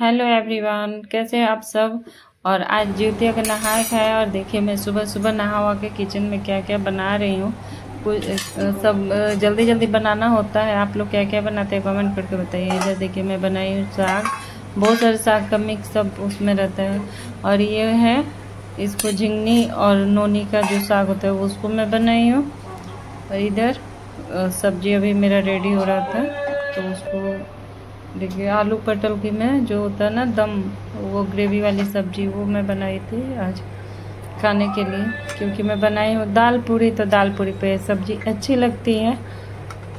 Hello everyone, कैसे हैं आप सब। और आज जिउतिया का नहाय खाय। और देखिए मैं सुबह सुबह नहा हुआ के किचन में क्या क्या बना रही हूँ। कुछ सब जल्दी जल्दी बनाना होता है। आप लोग क्या क्या बनाते हैं कमेंट करके बताइए। इधर देखिए मैं बनाई हूँ साग, बहुत सारे साग का मिक्स सब उसमें रहता है। और ये है इसको झिंगनी और नोनी का जो साग होता है उसको मैं बनाई हूँ। और इधर सब्जी अभी मेरा रेडी हो रहा था तो उसको देखिए आलू पटल की मैं जो होता है ना दम, वो ग्रेवी वाली सब्जी वो मैं बनाई थी आज खाने के लिए। क्योंकि मैं बनाई हूँ दाल पूरी, तो दाल पूरी पे सब्जी अच्छी लगती है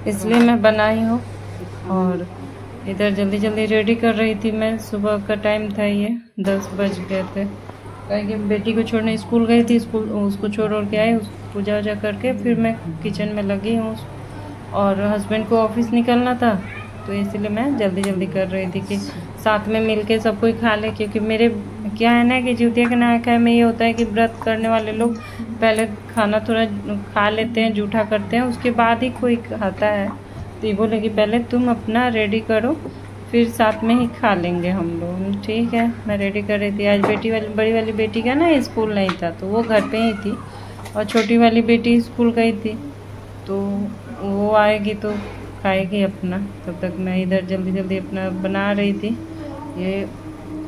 इसलिए मैं बनाई हूँ। और इधर जल्दी जल्दी रेडी कर रही थी मैं। सुबह का टाइम था, ये 10 बज गए थे। क्योंकि बेटी को छोड़ने स्कूल गई थी, स्कूल उसको छोड़ के आई, पूजा वूजा करके फिर मैं किचन में लगी हूँ। और हस्बैंड को ऑफिस निकलना था तो इसलिए मैं जल्दी जल्दी कर रही थी कि साथ में मिलके सब कोई खा ले। क्योंकि मेरे क्या है ना कि जिउतिया के नहाय खाय में ये होता है कि व्रत करने वाले लोग पहले खाना थोड़ा खा लेते हैं, जूठा करते हैं, उसके बाद ही कोई खाता है। तो ये बोले कि पहले तुम अपना रेडी करो फिर साथ में ही खा लेंगे हम लोग। ठीक है, मैं रेडी कर रही थी। आज बड़ी वाली बेटी का ना स्कूल नहीं था तो वो घर पर ही थी, और छोटी वाली बेटी स्कूल गई थी तो वो आएगी तो खाएगी अपना। तब तक मैं इधर जल्दी जल्दी अपना बना रही थी। ये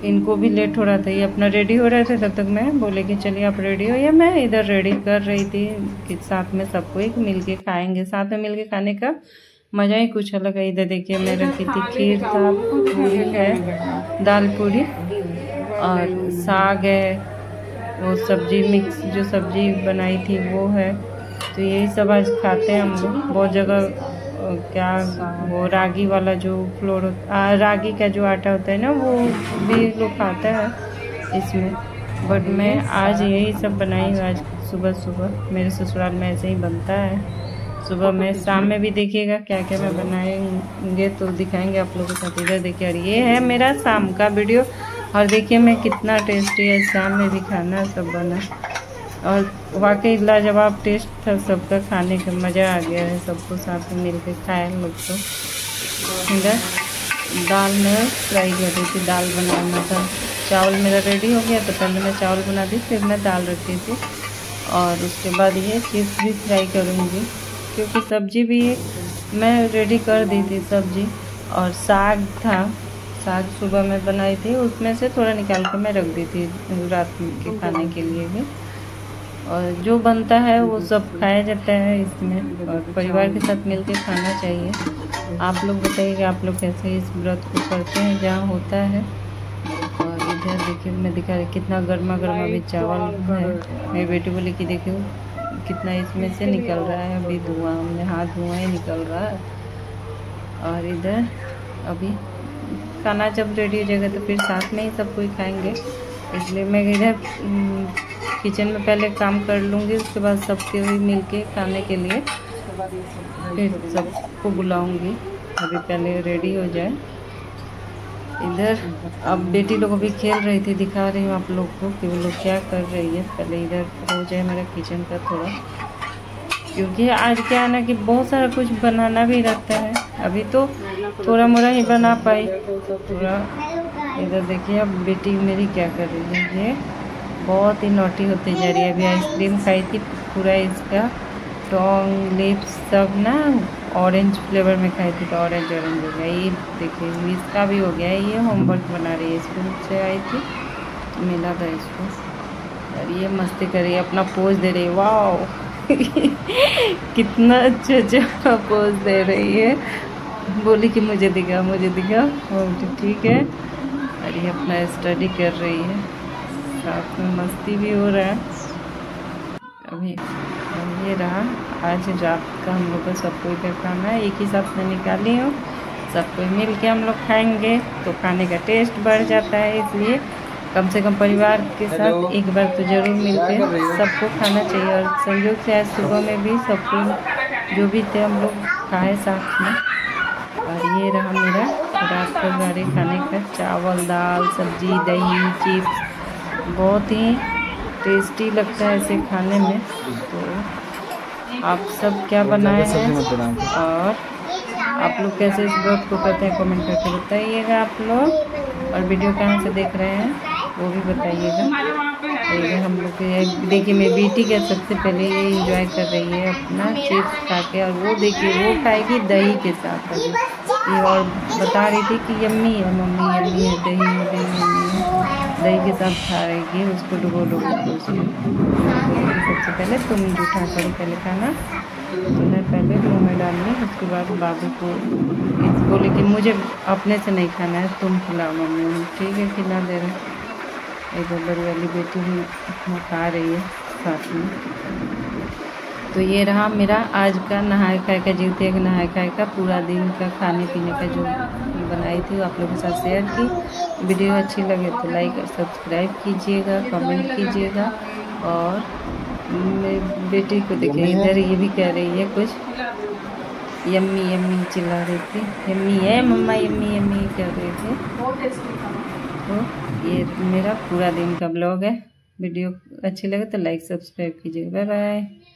इनको भी लेट हो रहा था, ये अपना रेडी हो रहे थे। तब तक मैं बोले कि चलिए आप रेडी हो, या मैं इधर रेडी कर रही थी कि साथ में सबको एक मिल के खाएँगे। साथ में मिल के खाने का मज़ा ही कुछ अलग है। इधर देखिए मैं रखी थी खीर, था पूरी है, दाल पूरी और साग है, वो सब्जी मिक्स जो सब्जी बनाई थी वो है। तो यही सब आज खाते हैं हम लोग। बहुत जगह क्या वो रागी वाला जो फ्लोर, रागी का जो आटा होता है ना वो भी लोग खाता है इसमें, बट मैं आज यही सब बनाई हूँ। आज सुबह सुबह मेरे ससुराल में ऐसे ही बनता है सुबह में। शाम में भी देखिएगा क्या क्या मैं बनाएंगे तो दिखाएंगे आप लोगों के साथ। इधर देखिए, और ये है मेरा शाम का वीडियो। और देखिए मैं कितना टेस्टी है शाम में भी खाना सब बना, और वाकई लाजवाब टेस्ट था सबका। खाने का मज़ा आ गया है, सबको साथ में मिल के खाए लोग। तो इधर दाल में फ्राई कर रही थी, दाल बनाना था। चावल मेरा रेडी हो गया तो पहले मैं चावल बना दी, फिर मैं दाल रखी थी। और उसके बाद ये चिप्स भी फ्राई करूँगी क्योंकि सब्जी भी मैं रेडी कर दी थी सब्जी। और साग था, साग सुबह में बनाई थी, उसमें से थोड़ा निकाल कर मैं रख दी थी रात के खाने के लिए भी। और जो बनता है वो सब खाया जाता है इसमें, और परिवार के साथ मिलकर खाना चाहिए। आप लोग बताइए कि आप लोग कैसे इस व्रत को करते हैं जहाँ होता है। और इधर देखिए मैं दिखा रही कितना गर्मा गर्मा भी चावल है। मेरी बेटी बोली कि देखिए कितना इसमें से निकल रहा है अभी धुआं, हमने हाथ धुआं ही निकल रहा है। और इधर अभी खाना जब रेडी हो जाएगा तो फिर साथ में ही सब कोई खाएँगे, इसलिए मैं इधर किचन में पहले काम कर लूँगी, उसके बाद सबके भी मिल के खाने के लिए फिर सबको बुलाऊँगी। अभी पहले रेडी हो जाए। इधर अब बेटी लोग अभी खेल रही थी, दिखा रही हूँ आप लोग को कि वो लोग क्या कर रही है। पहले इधर हो जाए मेरा किचन का थोड़ा, क्योंकि आज क्या है ना कि बहुत सारा कुछ बनाना भी रहता है। अभी तो थोड़ा मोड़ा ही बना पाई पूरा। इधर देखिए अब बेटी मेरी क्या कर रही है, ये बहुत ही नोटी होती जा रही है। अभी आइसक्रीम खाई थी, पूरा इसका टोंग लिप्स सब ना ऑरेंज फ्लेवर में खाई थी तो ऑरेंज ऑरेंज हो गया। ये देखिए इसका भी हो गया। ये होमवर्क बना रही है, स्कूल से आई थी तो मिला था इसको। और ये मस्ती कर रही है, अपना पोज दे रही है। वाह कितना अच्छा अच्छा पोज दे रही है। बोली कि मुझे दिखा मुझे दिखा, ठीक है। और ये अपना स्टडी कर रही है, साथ में मस्ती भी हो रहा है। अभी ये रहा आज रात का हम लोग का सब कोई का खाना है, एक ही साथ में निकाली हूँ। सब कोई मिल के हम लोग खाएंगे तो खाने का टेस्ट बढ़ जाता है, इसलिए कम से कम परिवार के साथ एक बार तो ज़रूर मिलते सबको खाना चाहिए। और संयोग से आज सुबह में भी सबको जो भी थे हम लोग खाए साथ में। और ये रहा मेरा रात को सारे खाने का, चावल दाल सब्जी दही चिप्स, बहुत ही टेस्टी लगता है ऐसे खाने में। तो आप सब क्या बनाए हैं और आप लोग कैसे इस व्रत को करते हैं कमेंट करके बताइएगा आप लोग। और वीडियो कहाँ से देख रहे हैं वो भी बताइएगा। हम लोग देखिए मेरी बेटी का सबसे पहले ये इंजॉय कर रही है अपना चिप्स खा के, और वो देखिए वो खाएगी दही के साथ ये, और बता रही थी कि यम्मी है मम्मी, यम्मी है दही में, दही के साथ खा रही है। उसको डुबो डुबो सबसे पहले तुम जूठा करो पहले खाना, उन्हें पहले मुँह में डालनी, उसके बाद बाबू को इसको, लेकिन मुझे अपने से नहीं खाना है, तुम खिलाओ मम्मी। ठीक है खिला दे रहे। एक बड़ी वाली बेटी भी अपना खा रही है साथ में। तो ये रहा मेरा आज का नहाय खाय का, जिउतिया के नहाय खाय का पूरा दिन का खाने पीने का जो बनाई थी वो आप लोगों के साथ शेयर की। वीडियो अच्छी लगे तो लाइक और सब्सक्राइब कीजिएगा, कमेंट कीजिएगा। और मेरी बेटी को देखिए इधर ये भी कह रही है कुछ, यम्मी यम्मी चिल्ला रही थी, यम्मी है मम्मा यम्मी यम्मी कह रहे थे। तो ये मेरा पूरा दिन का ब्लॉग है, वीडियो अच्छी लगे तो लाइक सब्सक्राइब कीजिए। Bye bye.